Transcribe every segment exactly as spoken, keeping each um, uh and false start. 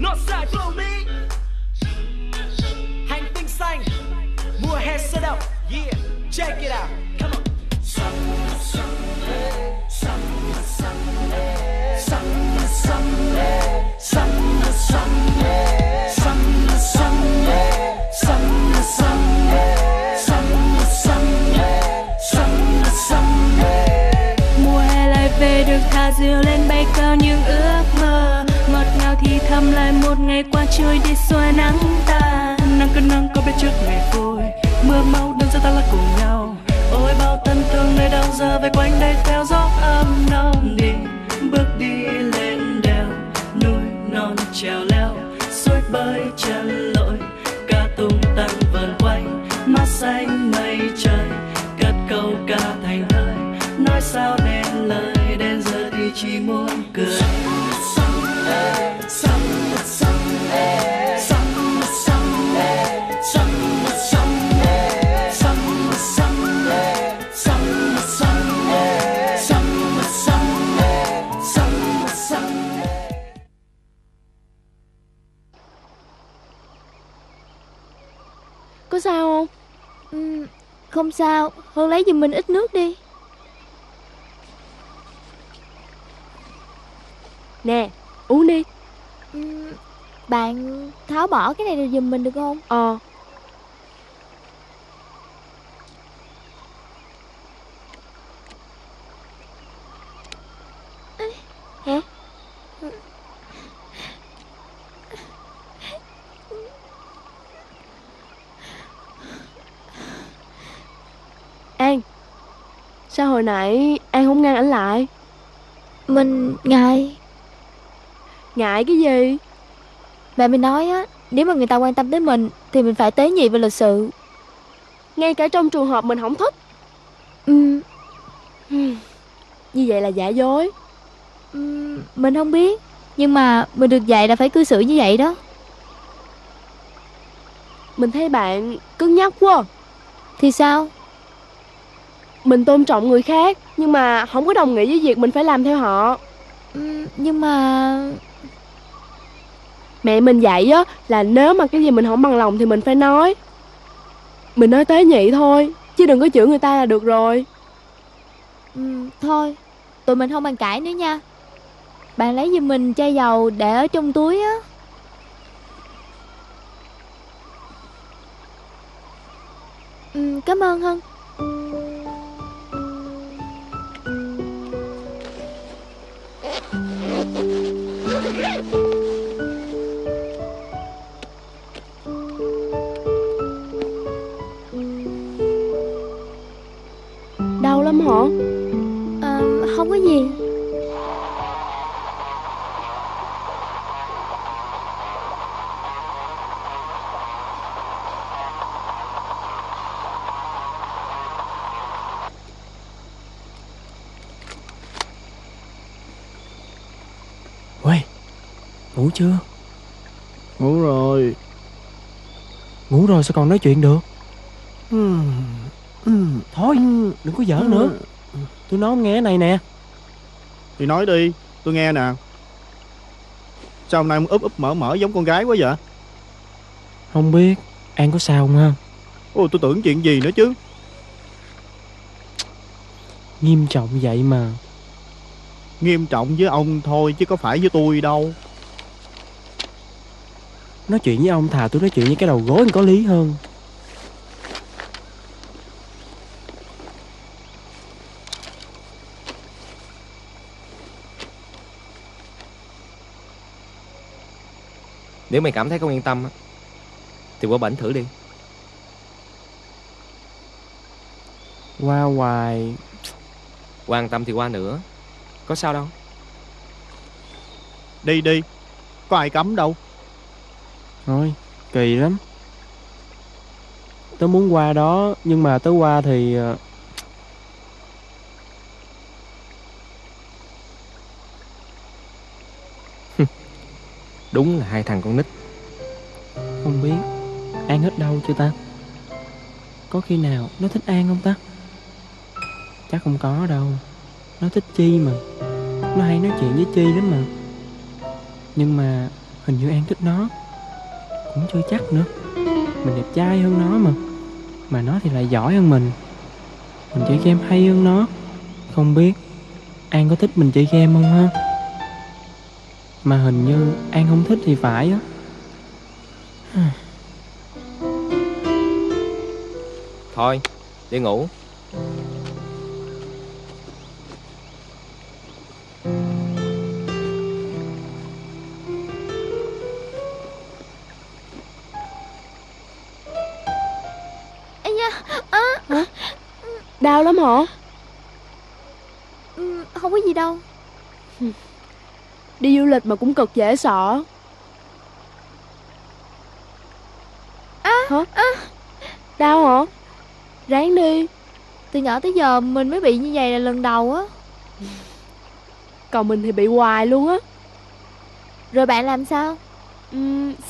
Northside blow me. Hành tinh xanh, mùa hè sôi động. Yeah, check it out. Come on. Summer Sunday, Summer Sunday, Summer Sunday, Summer Sunday, Summer Sunday, Summer Sunday, Summer Sunday, Summer Sunday. Mùa hè lại về được thả diều lên bay cao những ước mơ. Ngọt ngào thì thầm lại một ngày qua trôi đi xóa nắng ta. Nắng cơn nắng có biết trước ngày vui. Mưa mau đơn ra ta là cùng nhau. Ôi bao tân thương nơi đâu giờ về quanh đây theo gió âm nồng đi. Bước đi lên đèo núi non trèo leo. Suối bơi chân lội ca tung tăng vần quanh. Mắt xanh mây trời cất câu ca thành lời. Nói sao nên lời đến giờ thì chỉ muốn cười. Summer Sunday, Summer Sunday, Summer Sunday, Summer Sunday, Summer Sunday, Summer Sunday, Summer Sunday. Có sao không? Ừ, không sao. Hương lấy giùm mình ít nước đi. Nè, uống đi. Ừ, bạn tháo bỏ cái này rồi giùm mình được không? Ờ. Hả? An, sao hồi nãy An không ngăn ảnh lại? Mình ngại. Ngại cái gì? Mẹ mình nói á, nếu mà người ta quan tâm tới mình thì mình phải tế nhị và lịch sự. Ngay cả trong trường hợp mình không thích. Ừ. Như vậy là giả dối. Ừ, mình không biết. Nhưng mà mình được dạy là phải cư xử như vậy đó. Mình thấy bạn cứng nhắc quá. Thì sao? Mình tôn trọng người khác, nhưng mà không có đồng nghĩa với việc mình phải làm theo họ. Ừ, nhưng mà... Mẹ mình dạy á là nếu mà cái gì mình không bằng lòng thì mình phải nói. Mình nói tế nhị thôi, chứ đừng có chửi người ta là được rồi. Ừ, thôi, tụi mình không bàn cãi nữa nha. Bạn lấy giùm mình chai dầu để ở trong túi á. Ừ, cảm ơn Hân. Đau lắm hả? À, không có gì. Ngủ chưa? Ngủ rồi. Ngủ rồi sao còn nói chuyện được? Ừ. Ừ. Thôi ừ. Đừng có giỡn ừ. nữa. Tôi nói không nghe cái này nè. Thì nói đi, tôi nghe nè. Sao hôm nay úp úp mở mở giống con gái quá vậy? Không biết, An có sao không ha? Ôi tôi tưởng chuyện gì nữa chứ. Nghiêm trọng vậy mà. Nghiêm trọng với ông thôi chứ có phải với tôi đâu. Nói chuyện với ông thà tôi nói chuyện với cái đầu gối có lý hơn. Nếu mày cảm thấy không yên tâm thì qua bển thử đi. Qua hoài. Quan tâm thì qua nữa. Có sao đâu. Đi đi. Có ai cấm đâu. Thôi, kỳ lắm. Tớ muốn qua đó, nhưng mà tớ qua thì... Đúng là hai thằng con nít. Không biết An hết đâu chưa ta? Có khi nào nó thích An không ta? Chắc không có đâu. Nó thích Chi mà. Nó hay nói chuyện với Chi lắm mà. Nhưng mà Hình như An thích nó, cũng chưa chắc nữa. Mình đẹp trai hơn nó mà, mà nó thì lại giỏi hơn mình. Mình chơi game hay hơn nó. Không biết An có thích mình chơi game không ha? Mà hình như An không thích thì phải á. Thôi, đi ngủ. Hả? Đau lắm hả? Ừ, không có gì đâu. Đi du lịch mà cũng cực dễ sợ. À, hả? À. Đau hả? Ráng đi. Từ nhỏ tới giờ mình mới bị như vậy là lần đầu á. Còn mình thì bị hoài luôn á. Rồi bạn làm sao? Ừ,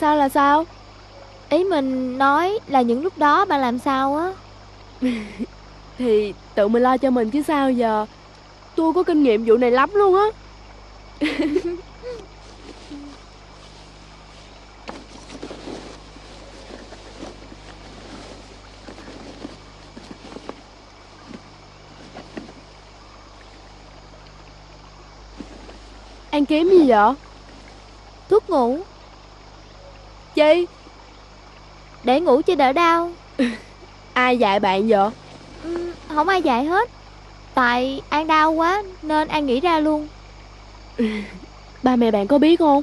sao là sao? Ý mình nói là những lúc đó bạn làm sao á? Thì tự mình lo cho mình chứ sao giờ. Tôi có kinh nghiệm vụ này lắm luôn á. Ăn kiếm gì vậy? Thuốc ngủ. Chi? Để ngủ cho đỡ đau. Ai dạy bạn vậy? Ừ, không ai dạy hết. Tại An đau quá nên An nghĩ ra luôn. Ba mẹ bạn có biết không?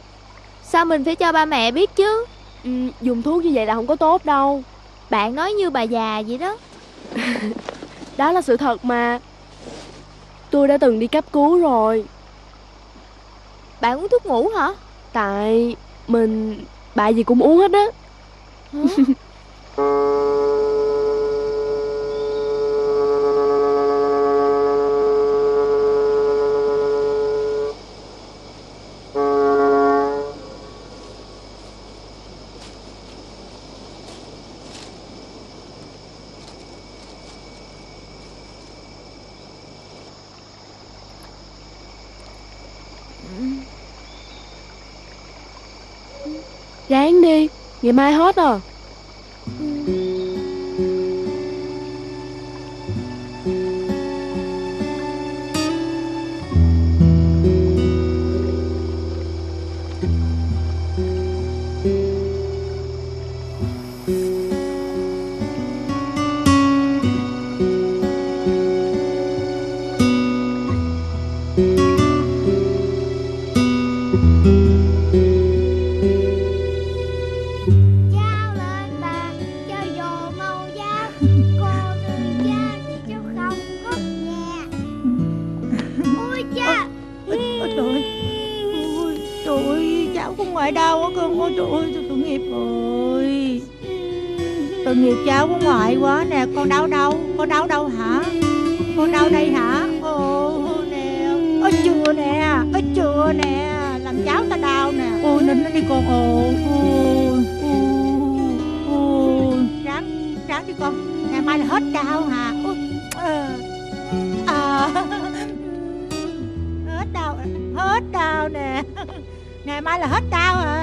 Sao mình phải cho ba mẹ biết chứ? Ừ, dùng thuốc như vậy là không có tốt đâu. Bạn nói như bà già vậy đó. Đó là sự thật mà. Tôi đã từng đi cấp cứu rồi. Bạn uống thuốc ngủ hả? Tại mình... bà gì cũng uống hết á. Ráng đi, ngày mai hết rồi. Đau quá cưng. Ôi trời ơi, tội nghiệp ơi, tội nghiệp cháu của ngoại quá nè. Con đau đâu? Con đau đâu hả? Con đau đây hả? Ôi nè, ôi chưa nè, ôi chưa nè, làm cháu ta đau nè. Ôi nín nó đi con. Ôi ôi ráng ráng đi con, ngày mai là hết đau hả? À, hết đau, hết đau nè. Ngày mai là hết đau à.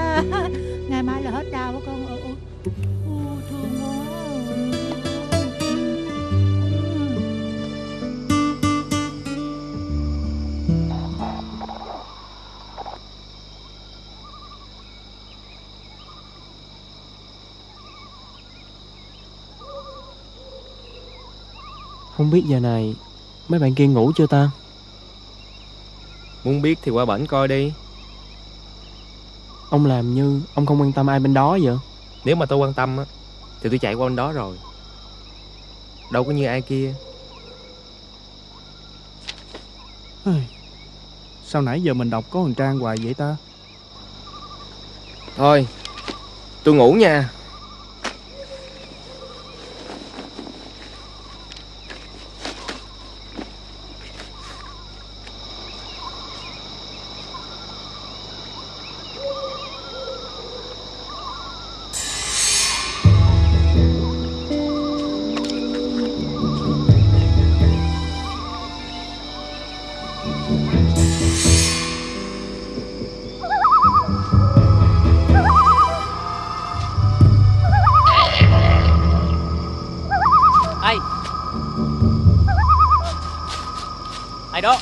Ngày mai là hết đau con. Ôi, ôi thương quá. Không biết giờ này mấy bạn kia ngủ chưa ta? Muốn biết thì qua bển coi đi. Ông làm như ông không quan tâm ai bên đó vậy? Nếu mà tôi quan tâm á thì tôi chạy qua bên đó rồi. Đâu có như ai kia. Sao nãy giờ mình đọc có thằng Trang hoài vậy ta? Thôi, tôi ngủ nha. đó.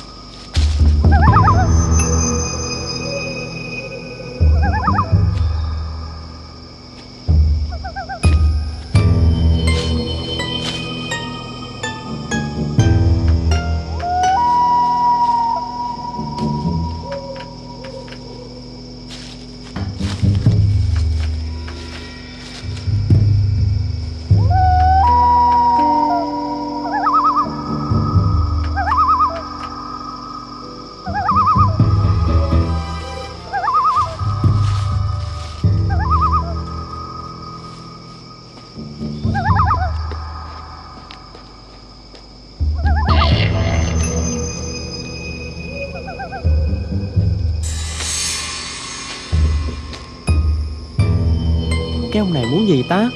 Cái ông này muốn gì ta?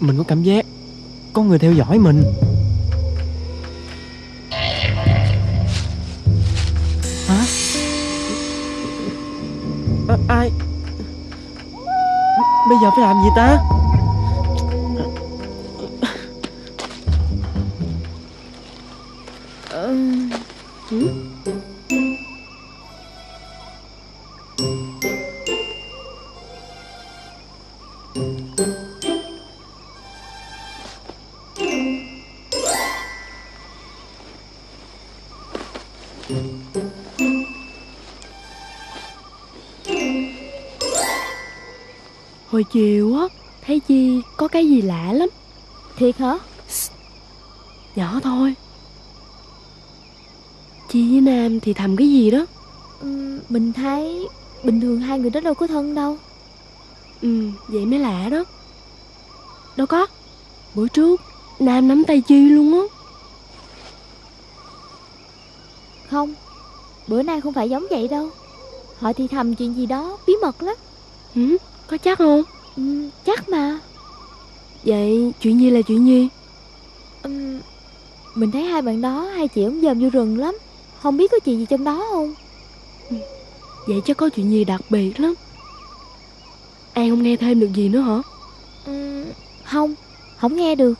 Mình có cảm giác có người theo dõi mình. Hả? À, ai? Bây giờ phải làm gì ta? Hồi chiều á, thấy Chi có cái gì lạ lắm. Thiệt hả? Nhỏ thôi. Chi với Nam thì thầm cái gì đó. Ừ, mình thấy bình thường hai người đó đâu có thân đâu. Ừ, vậy mới lạ đó. Đâu có. Bữa trước Nam nắm tay Chi luôn á. Không, bữa nay không phải giống vậy đâu. Họ thì thầm chuyện gì đó bí mật lắm. Ừ, có chắc không? Ừ, chắc mà. Vậy chuyện gì là chuyện gì? Ừ, mình thấy hai bạn đó hai chị cũng dòm vô rừng lắm. Không biết có chuyện gì trong đó không? Ừ, vậy chắc có chuyện gì đặc biệt lắm. An không nghe thêm được gì nữa hả? Ừ, không, không nghe được.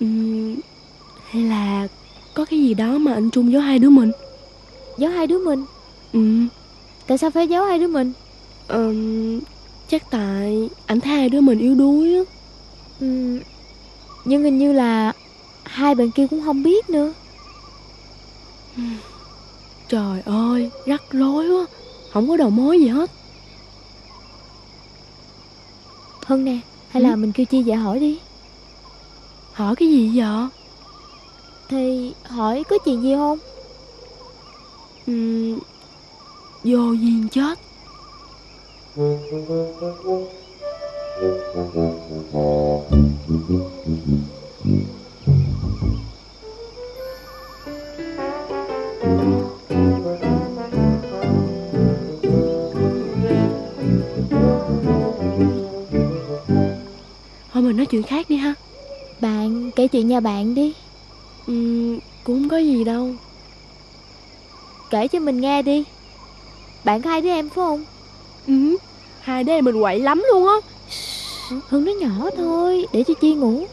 Ừ, hay là có cái gì đó mà anh Trung giấu hai đứa mình? Giấu hai đứa mình? Ừ. Tại sao phải giấu hai đứa mình? Ờ, chắc tại ảnh thấy hai đứa mình yếu đuối á. Ừ, nhưng hình như là hai bạn kia cũng không biết nữa. Trời ơi, rắc rối quá, không có đầu mối gì hết. Hân nè, hay ừ? là mình kêu Chi dạ hỏi đi. Hỏi cái gì vậy? Thì hỏi có chuyện gì không? Ừ, vô duyên chết. Thôi mình nói chuyện khác đi ha. Bạn kể chuyện nhà bạn đi. Ừ, cũng có gì đâu. Kể cho mình nghe đi. Bạn có hai đứa em phải không? Ừ, hai đứa em mình quậy lắm luôn á. Hương nó nhỏ thôi, để cho Chi ngủ.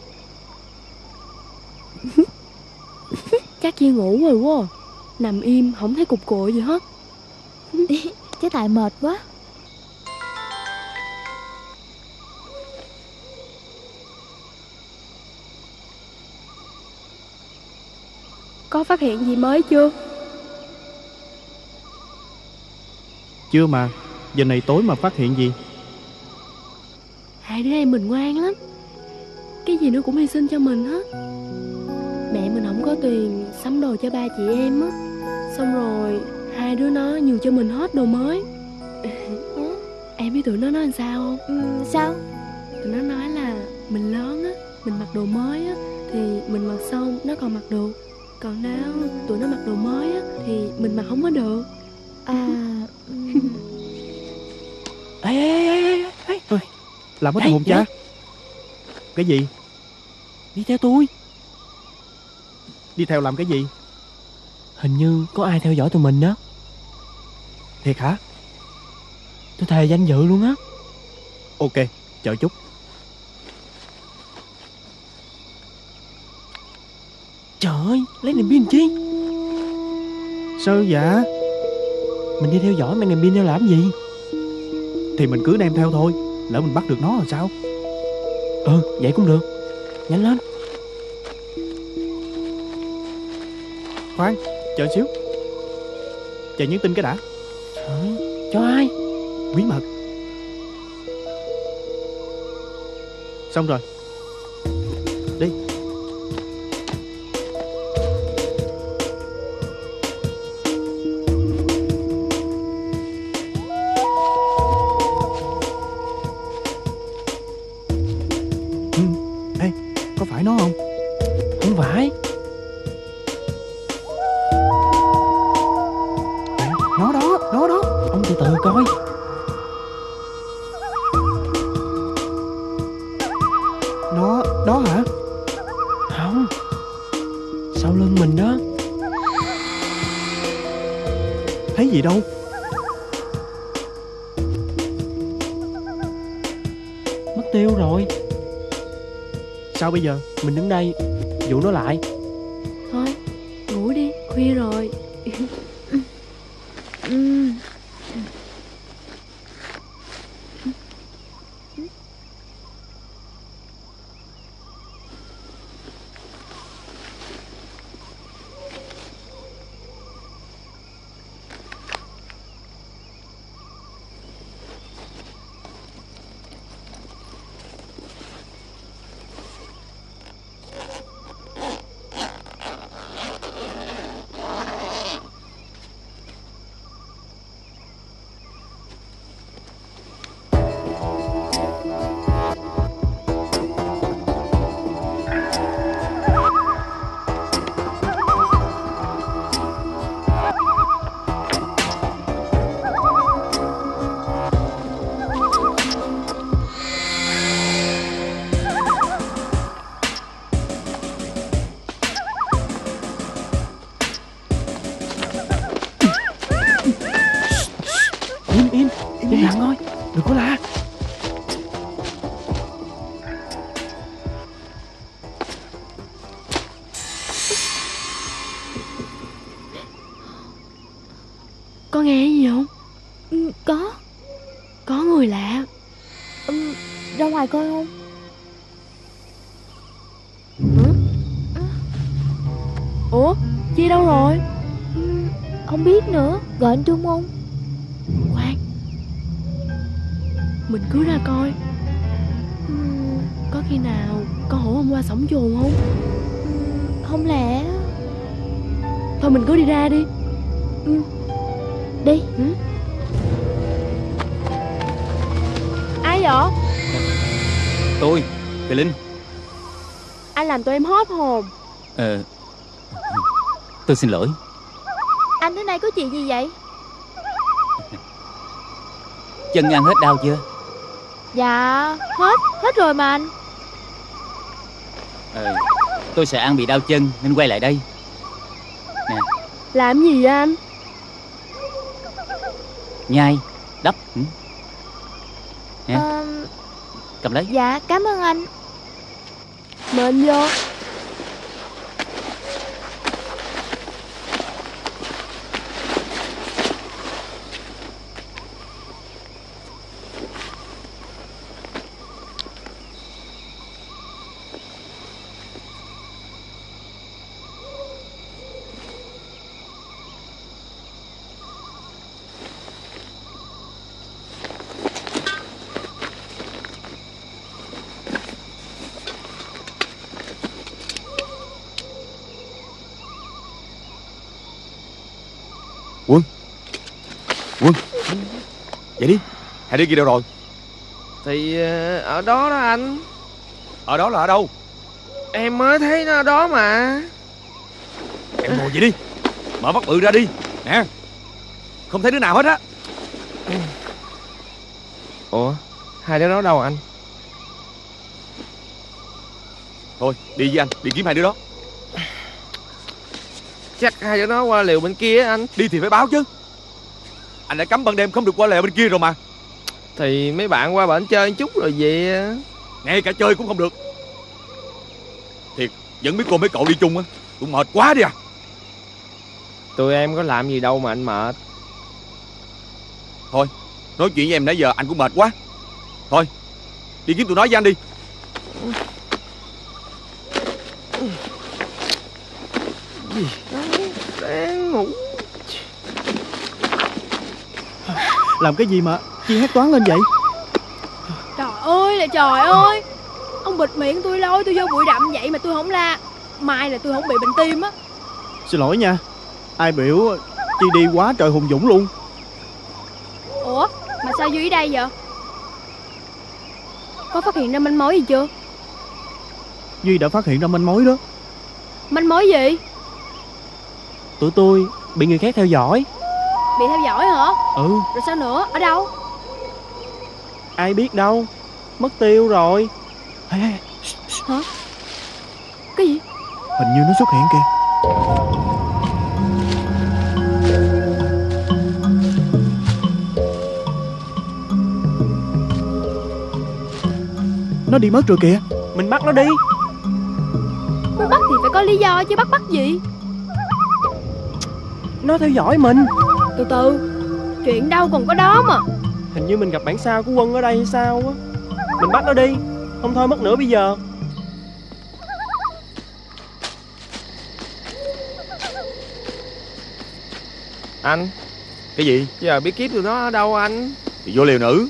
Chắc Chi ngủ rồi quá. Nằm im, không thấy cục cội gì hết. Chứ tại mệt quá. Có phát hiện gì mới chưa? Chưa mà, giờ này tối mà phát hiện gì? Hai đứa em mình ngoan lắm, cái gì nó cũng hy sinh cho mình hết. Mẹ mình không có tiền sắm đồ cho ba chị em á, xong rồi hai đứa nó nhường cho mình hết đồ mới. Em biết tụi nó nói làm sao không? Ừ, sao? Tụi nó nói là mình lớn á, mình mặc đồ mới á thì mình mặc xong nó còn mặc được, còn nếu tụi nó mặc đồ mới á thì mình mặc không có được. À. Ê ê ê ê ê, làm hết hồn cha. Cái gì? Đi theo tôi. Đi theo làm cái gì? Hình như có ai theo dõi tụi mình đó. Thiệt hả? Tôi thề danh dự luôn á. Ok, chờ chút. Lấy niềm pin chi? Sao dạ? Mình đi theo dõi mang niềm pin ra làm gì? Thì mình cứ đem theo thôi, lỡ mình bắt được nó là sao? Ừ, vậy cũng được. Nhanh lên. Khoan, chờ xíu. Chờ nhắn tin cái đã. Hả? Cho ai? Bí mật. Xong rồi. Đi. Ừ. Ê, có phải nó không? Không phải. Nó đó, nó đó. Ông từ từ coi. Nó, đó hả? Không. Sau lưng mình đó. Thấy gì đâu. Mất tiêu rồi. Sao bây giờ? Mình đứng đây dụ nó lại. Thôi, ngủ đi, khuya rồi. Có nghe gì không? Có. Có người lạ. Ừ, ra ngoài coi không? Ủa? Chi đâu rồi? Không biết nữa. Gọi anh Trung không? Khoan, mình cứ ra coi. Có khi nào con hổ hôm qua sổng chuồng không? Không lẽ. Thôi mình cứ đi ra đi. Ừ. Đi. Ừ. Ai vậy? Tôi, Kỳ Linh. Anh làm tụi em hốt hồn. Ờ, tôi xin lỗi. Anh tới nay có chuyện gì vậy? Chân ăn hết đau chưa? Dạ, hết, hết rồi mà anh. Ờ, tôi sợ ăn bị đau chân nên quay lại đây nè. Làm gì vậy anh? Nhai, đắp. Nè, à, cầm lấy. Dạ, cảm ơn anh. Mời anh vô. Quân, Quân, vậy đi, hãy đi kia đâu rồi? Thì ở đó đó anh. Ở đó là ở đâu? Em mới thấy nó ở đó mà. Em ngồi vậy đi, mở mắt bự ra đi, nè, không thấy đứa nào hết á. Ủa, hai đứa đó đâu anh? Thôi, đi với anh, đi kiếm hai đứa đó. Chắc hai đứa nó qua lều bên kia anh. Đi thì phải báo chứ. Anh đã cấm ban đêm không được qua lều bên kia rồi mà. Thì mấy bạn qua bển chơi một chút rồi về. Ngay cả chơi cũng không được. Thiệt, vẫn biết cô mấy cậu đi chung á. Cũng mệt quá đi à. Tụi em có làm gì đâu mà anh mệt. Thôi, nói chuyện với em nãy giờ anh cũng mệt quá. Thôi, đi kiếm tụi nó với anh đi. Gì đang ngủ. Làm cái gì mà chị hét toán lên vậy? Trời ơi là trời ơi. Ông bịt miệng tôi lôi tôi vô bụi rậm vậy mà tôi không la, mai là tôi không bị bệnh tim á. Xin lỗi nha. Ai biểu chị đi quá trời hùng dũng luôn. Ủa mà sao Duy ở đây vậy? Có phát hiện ra manh mối gì chưa? Duy đã phát hiện ra manh mối đó. Manh mối gì? Tụi tôi bị người khác theo dõi. Bị theo dõi hả? Ừ. Rồi sao nữa? Ở đâu? Ai biết đâu. Mất tiêu rồi. Hey, hey. Hả? Cái gì? Hình như nó xuất hiện kìa. Nó đi mất rồi kìa. Mình bắt nó đi. Mình bắt thì phải có lý do chứ, bắt bắt gì? Nó theo dõi mình. Từ từ, chuyện đâu còn có đó mà. Hình như mình gặp bản sao của Quân ở đây hay sao á. Mình bắt nó đi, không thôi mất nữa bây giờ. Anh. Cái gì? Giờ biết kiếp tụi nó ở đâu anh? Thì vô liều nữ.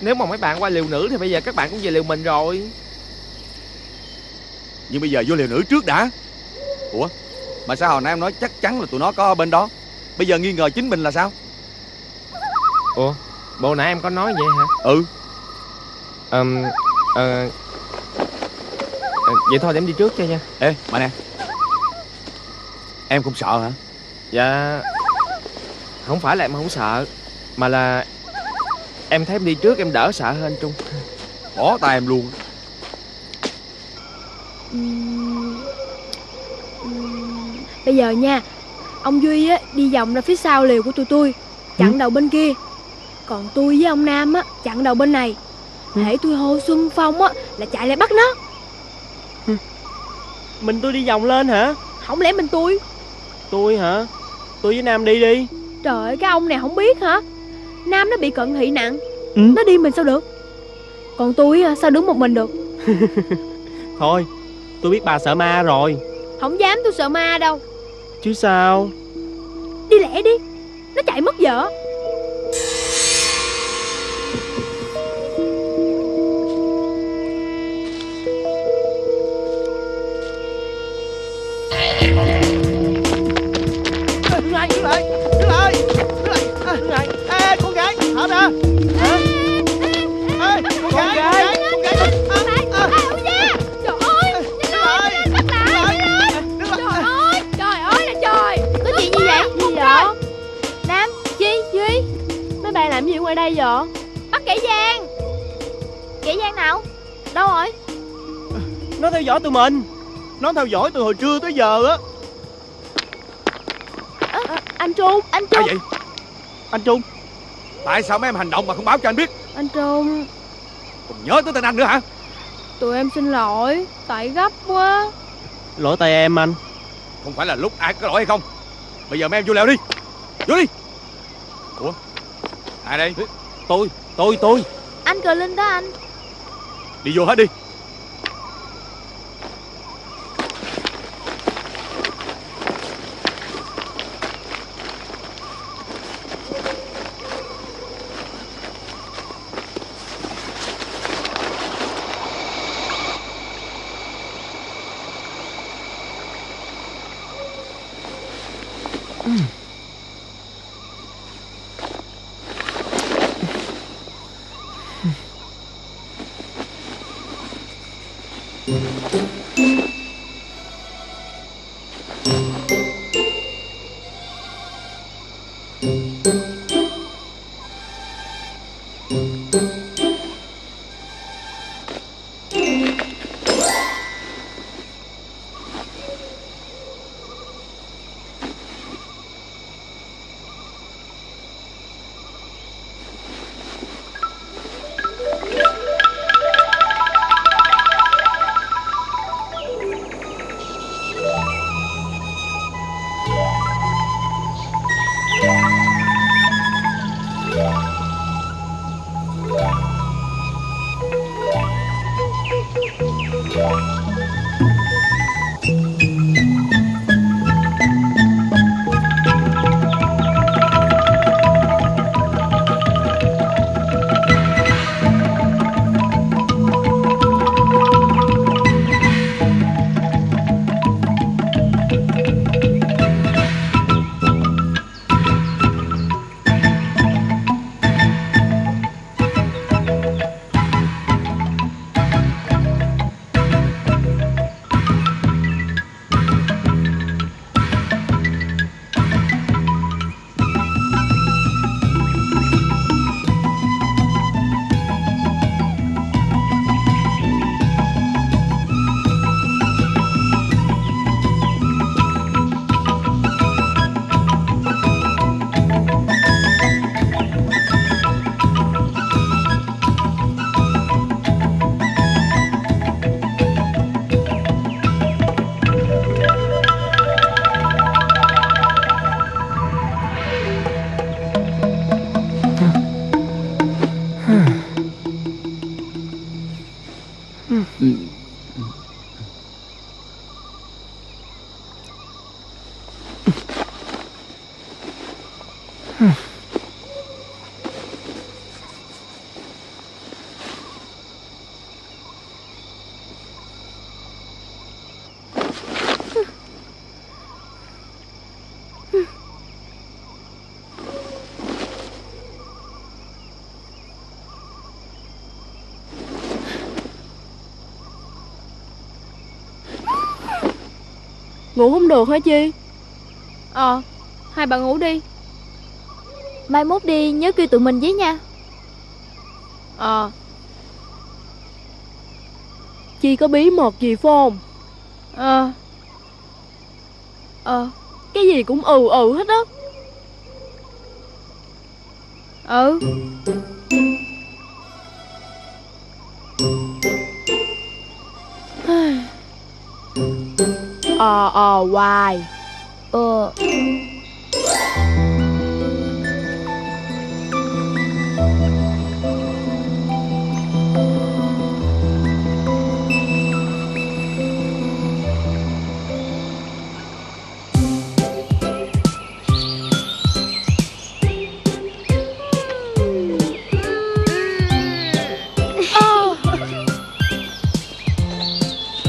Nếu mà mấy bạn qua liều nữ thì bây giờ các bạn cũng về liều mình rồi. Nhưng bây giờ vô liều nữ trước đã. Ủa? Mà sao hồi nãy em nói chắc chắn là tụi nó có ở bên đó, bây giờ nghi ngờ chính mình là sao? Ủa? Bộ nãy em có nói vậy hả? Ừ. Ờ à, à, vậy thôi để em đi trước cho nha. Ê mà nè, em cũng sợ hả? Dạ, không phải là em không sợ, mà là em thấy em đi trước em đỡ sợ hơn Trung. Bỏ tay em luôn. Bây giờ nha, ông Duy á đi vòng ra phía sau liều của tụi tôi, chặn ừ. đầu bên kia. Còn tôi với ông Nam á chặn đầu bên này. ừ. Hễ tôi hô xung phong á là chạy lại bắt nó. ừ. Mình tôi đi vòng lên hả? Không lẽ mình tôi? Tôi hả? Tôi với Nam đi đi. Trời ơi, cái ông này không biết hả? Nam nó bị cận thị nặng. ừ. Nó đi mình sao được? Còn tôi sao đứng một mình được? Thôi, tôi biết bà sợ ma rồi. Không dám, tôi sợ ma đâu. Chứ sao? Đi lẹ đi, nó chạy mất vợ. Đây vợ bắt kẻ gian. Kẻ gian nào? Đâu rồi? Nó theo dõi tụi mình. Nó theo dõi từ hồi trưa tới giờ á. à, à, Anh Trung. Anh Trung. Cái gì? Anh Trung, tại sao mấy em hành động mà không báo cho anh biết? Anh Trung, còn nhớ tới tên anh nữa hả? Tụi em xin lỗi, tại gấp quá. Lỗi tại em anh. Không phải là lúc ai có lỗi hay không. Bây giờ mấy em vô leo đi. Vô đi. Ủa, ai đây? Tôi, tôi, tôi. Anh Cờ Linh đó anh. Đi vô hết đi. Ngủ không được hả Chi? Ờ, hai bà ngủ đi. Mai mốt đi nhớ kêu tụi mình với nha. Ờ. Chi có bí mật gì không? Ờ Ờ Cái gì cũng ừ ừ hết á. Ừ. Ờ ờ hoài. Ờ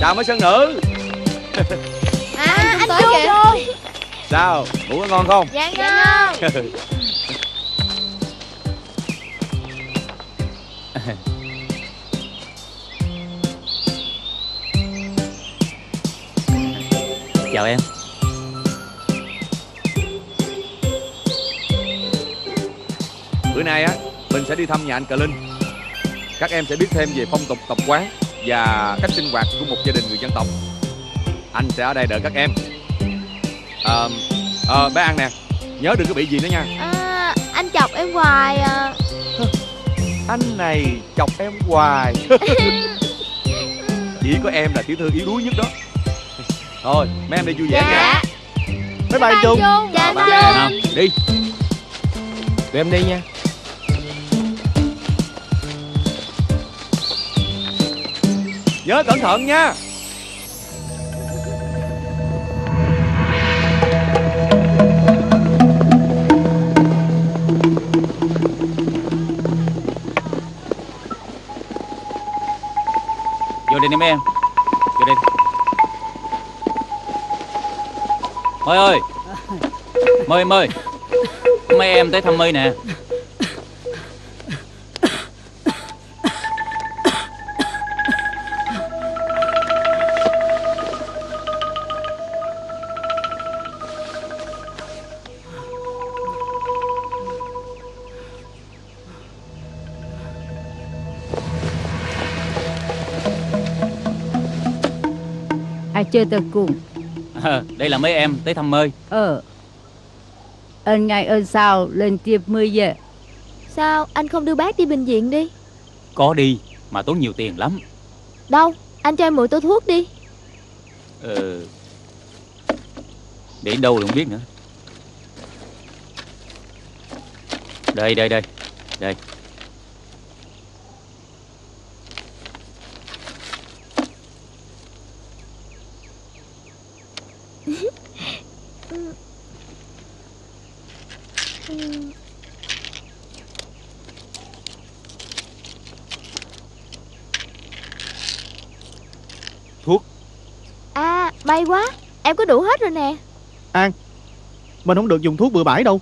chào mấy sơn nữ. À, anh chú luôn. Sao, ngủ có ngon không? Dạ ngon. Chào em. Bữa nay á, mình sẽ đi thăm nhà anh Cờ Linh. Các em sẽ biết thêm về phong tục tập quán và cách sinh hoạt của một gia đình người dân tộc. Anh sẽ ở đây đợi các em. Ờ, à, à, bé An nè, nhớ đừng có bị gì nữa nha. À, anh chọc em hoài à. Anh này chọc em hoài. Chỉ có em là tiểu thư yếu đuối nhất đó. Thôi, mấy em đi vui vẻ dạ. Nha. Bye bye Chung. Dạ, à, đi. Tụi em đi nha. Nhớ cẩn thận nha. Vô đây nè mấy em. Vô đây. Mời ơi. Mời em ơi. Mấy em tới thăm My nè. Chơi từ cùng. À, đây là mấy em tới thăm Mơi. Ờ. Ơn ngày ơn sao lên kịp Mơi về. Sao anh không đưa bác đi bệnh viện đi? Có đi mà tốn nhiều tiền lắm. Đâu, anh cho em mượn tô thuốc đi. Ờ. Để đâu là không biết nữa. Đây đây đây. Đây. Hay quá, em có đủ hết rồi nè. An, mình không được dùng thuốc bừa bãi đâu.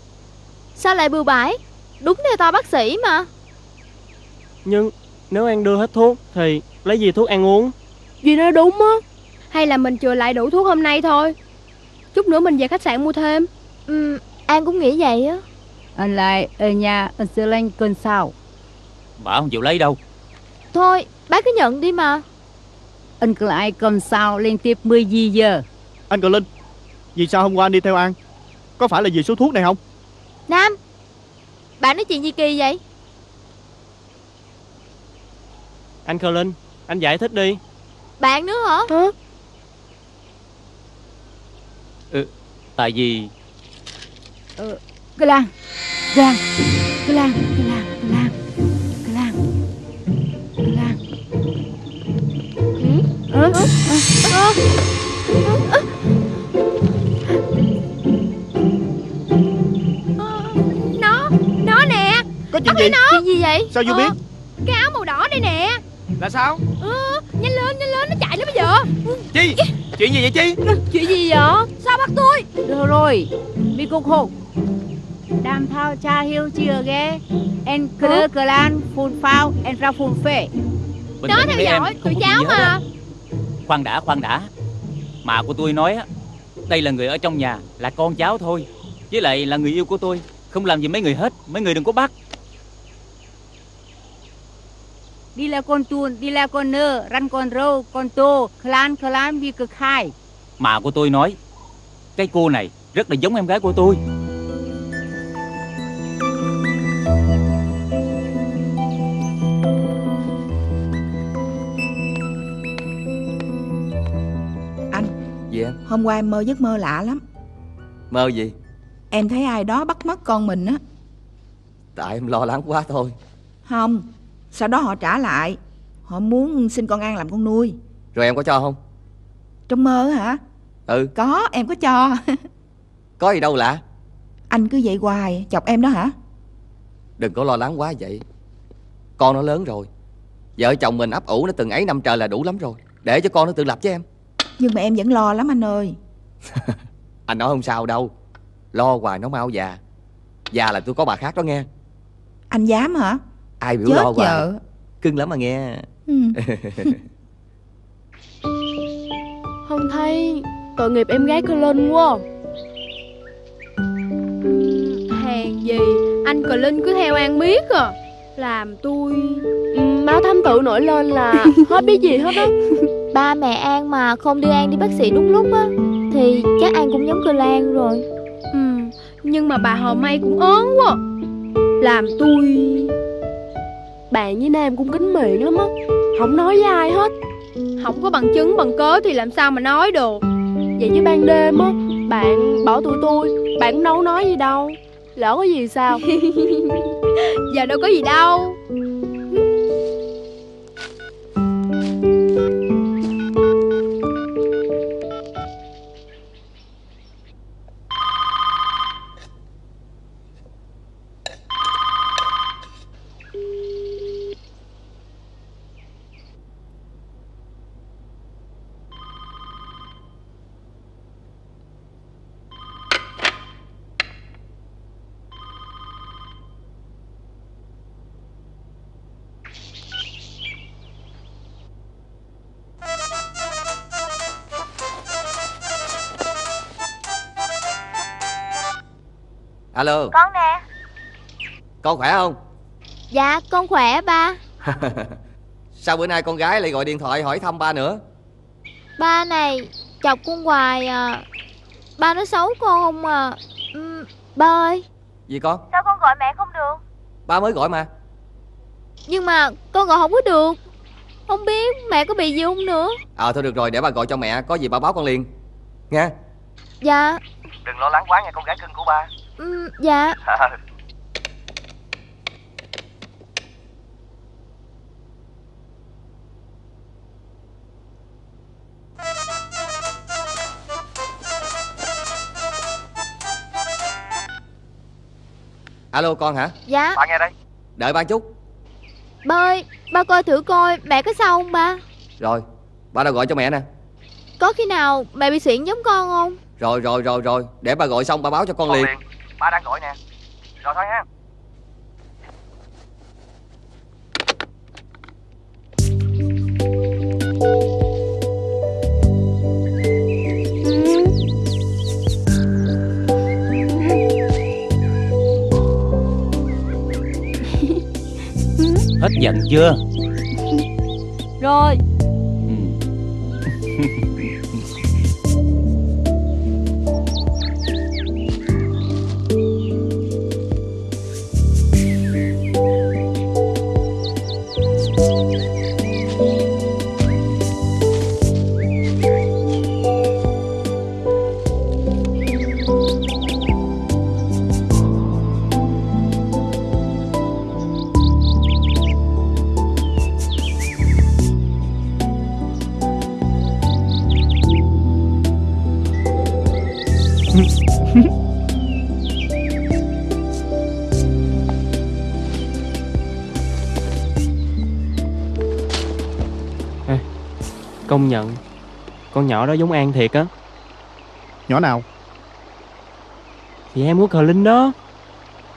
Sao lại bừa bãi? Đúng theo tao bác sĩ mà. Nhưng nếu An đưa hết thuốc thì lấy gì thuốc An uống? Duy nói đúng á. Hay là mình chừa lại đủ thuốc hôm nay thôi, chút nữa mình về khách sạn mua thêm. Ừ, An cũng nghĩ vậy á. Anh lại ở nhà anh sẽ lên cơn sao. Bà không chịu lấy đâu. Thôi, bác cứ nhận đi mà. Anh cứ lại cầm sao liên tiếp mười giờ. Anh Cờ Linh, vì sao hôm qua anh đi theo An? Có phải là vì số thuốc này không? Nam, bạn nói chuyện gì kỳ vậy? Anh Cờ Linh, anh giải thích đi. Bạn nữa hả? Hả? Ừ, tại vì... Ừ, Cơ Lan, Cơ Lan, Cơ Lan, Cơ Lan, Cơ Lan. À, à, à, à, à. Nam gì? Chuyện gì vậy? Sao vô ờ, biết? Cái áo màu đỏ đây nè. Là sao? Ừ, nhanh lên, nhanh lên, nó chạy lắm bây giờ. Chi? Chuyện gì vậy Chi? Chuyện gì vậy? Sao bắt tôi? Được rồi, mi cục hộ. Đàm thao cha hiếu chưa ghé. En cơ cơ lan, phun phao, en ra phun phê. Nó theo dõi tụi cháu mà. Khoan đã, khoan đã. Mà của tôi nói á, đây là người ở trong nhà, là con cháu thôi. Với lại là người yêu của tôi, không làm gì mấy người hết, mấy người đừng có bắt. Đi là con tuôn, đi là con nơ, răn con râu, con tô, khlan khlan vì cực hai. Mà của tôi nói, cái cô này rất là giống em gái của tôi. Anh, dạ. Hôm qua em mơ giấc mơ lạ lắm. Mơ gì? Em thấy ai đó bắt mất con mình á. Tại em lo lắng quá thôi. Không, sau đó họ trả lại. Họ muốn xin con An làm con nuôi. Rồi em có cho không? Trong mơ hả? Ừ. Có, em có cho. Có gì đâu lạ. Anh cứ vậy hoài, chọc em đó hả? Đừng có lo lắng quá vậy. Con nó lớn rồi. Vợ chồng mình ấp ủ nó từng ấy năm trời là đủ lắm rồi. Để cho con nó tự lập chứ em. Nhưng mà em vẫn lo lắm anh ơi. Anh nói không sao đâu. Lo hoài nó mau già. Già là tôi có bà khác đó nghe. Anh dám hả? Ai biểu lo hoài. Vợ. Cưng lắm mà nghe. Ừ. Không thấy tội nghiệp em gái cô Linh quá. Hèn gì anh cô Linh cứ theo An biết à. Làm tôi máu thâm tự nổi lên là hết biết gì hết á. Ba mẹ An mà không đưa An đi bác sĩ đúng lúc á thì chắc An cũng giống cô Lan rồi. Ừ, nhưng mà bà Hò May cũng ớn quá. Làm tôi bạn với Nam cũng kín miệng lắm á, không nói với ai hết. Không có bằng chứng bằng cớ thì làm sao mà nói được. Vậy chứ ban đêm á, bạn bỏ tụi tôi, bạn cũng đâu nói gì đâu. Lỡ có gì sao? Giờ đâu có gì đâu. Alo. Con nè. Con khỏe không? Dạ con khỏe ba. Sao bữa nay con gái lại gọi điện thoại hỏi thăm ba nữa? Ba này chọc con hoài à. Ba nói xấu con không à. Ừ, ba ơi. Gì con? Sao con gọi mẹ không được? Ba mới gọi mà. Nhưng mà con gọi không có được. Không biết mẹ có bị gì không nữa. Ờ à, thôi được rồi, để ba gọi cho mẹ. Có gì ba báo con liền nha. Dạ. Đừng lo lắng quá nha con gái cưng của ba. Ừ, dạ. Alo con hả? Dạ. Ba nghe đây. Đợi ba chút. Ba ơi, ba coi thử coi mẹ có sao không ba. Rồi, ba đã gọi cho mẹ nè. Có khi nào mẹ bị xuyển giống con không? Rồi rồi rồi rồi, để ba gọi xong ba báo cho con liền. Ba đang gọi nè. Rồi thôi ha. Hết giận chưa? Rồi. Công nhận con nhỏ đó giống An thiệt á. Nhỏ nào? Thì em của Cờ Linh đó.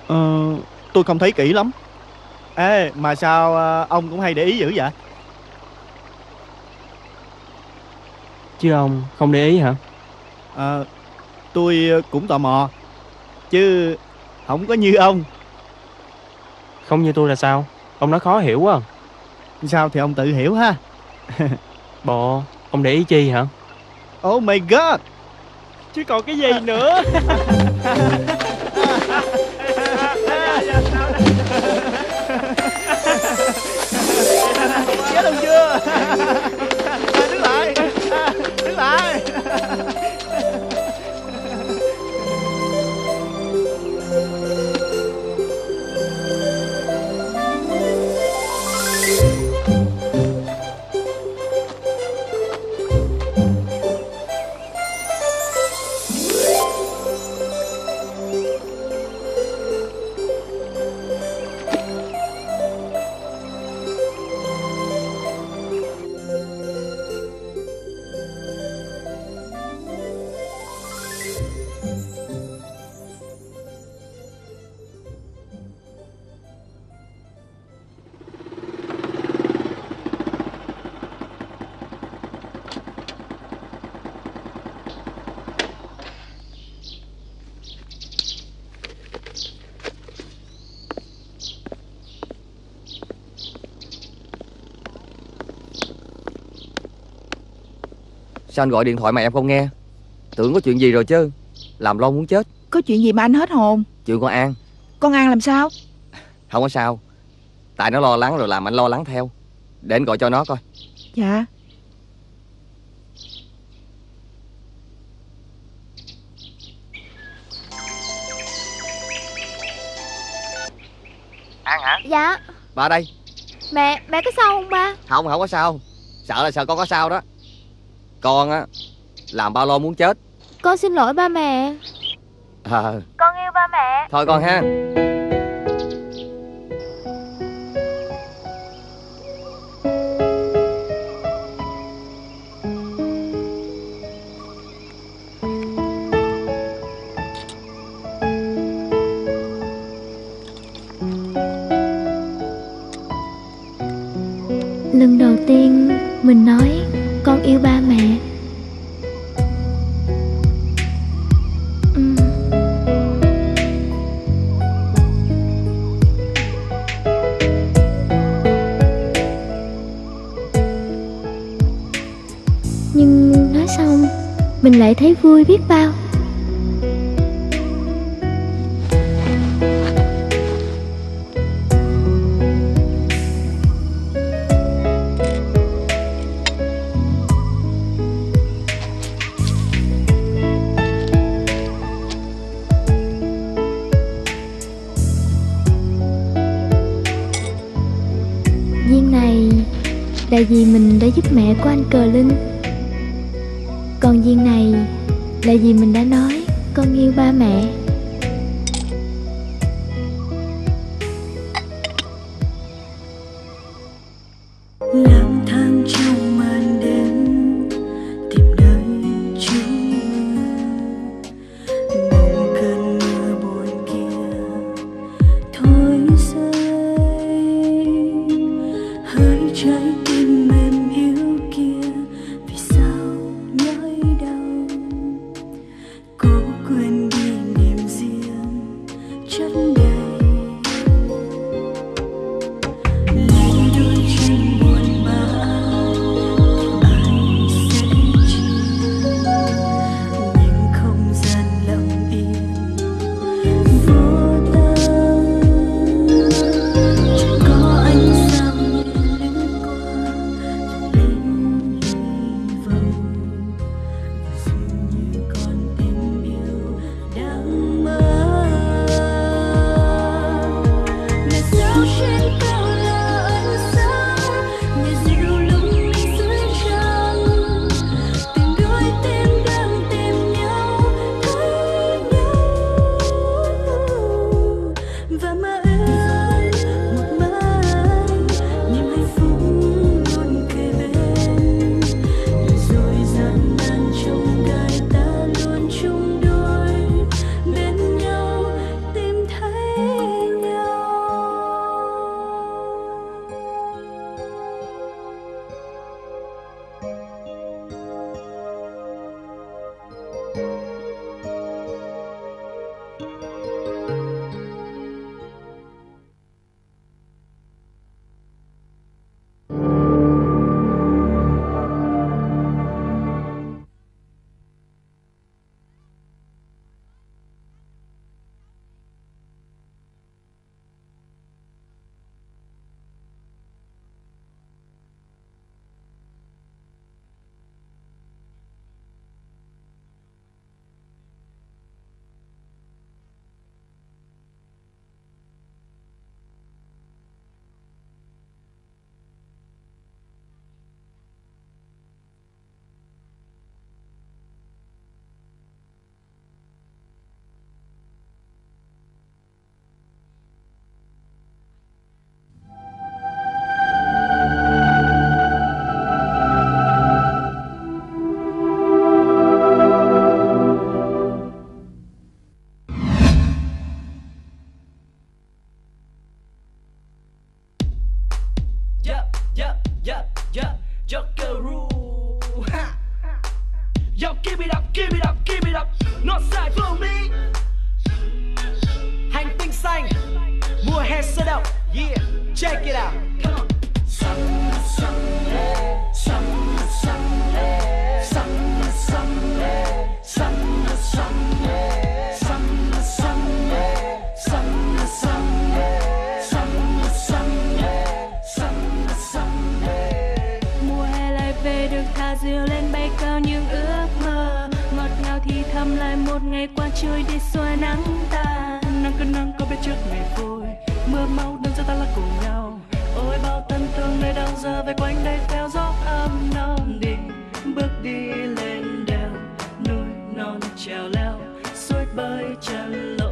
Ờ, tôi không thấy kỹ lắm. Ê, mà sao ông cũng hay để ý dữ vậy? Chứ ông không để ý hả? Ờ, tôi cũng tò mò, chứ không có như ông. Không như tôi là sao? Ông nói khó hiểu quá. Sao thì ông tự hiểu ha. Bộ, ông để ý chi hả? Oh my god, chứ còn cái gì nữa. Chết ông chưa? Đứng lại, đứng lại. Sao anh gọi điện thoại mà em không nghe? Tưởng có chuyện gì rồi chứ. Làm lo muốn chết. Có chuyện gì mà anh hết hồn? Chuyện con An. Con An làm sao? Không có sao. Tại nó lo lắng rồi làm anh lo lắng theo. Để anh gọi cho nó coi. Dạ. An hả? Dạ. Ba đây. Mẹ, mẹ có sao không ba? Không, không có sao. Sợ là sợ con có sao đó. Con á, làm ba lo muốn chết. Con xin lỗi ba mẹ. À, con yêu ba mẹ. Thôi con ha. Lần đầu tiên mình nói con yêu ba mẹ. Nhưng nói xong mình lại thấy vui biết bao. Viên này là vì mình đã giúp mẹ của anh Cờ Linh. Còn viên này là vì mình đã nói con yêu ba mẹ. Quên đi niềm thì thầm lại một ngày qua trời để xóa nắng ta. Nắng cơn nắng có biết trước ngày vui, mưa mau đâm ra ta là cùng nhau. Ôi bao thân thương nơi đâu giờ về quanh đây theo gió âm non đi, bước đi lên đèo núi non trèo leo suối bơi chân.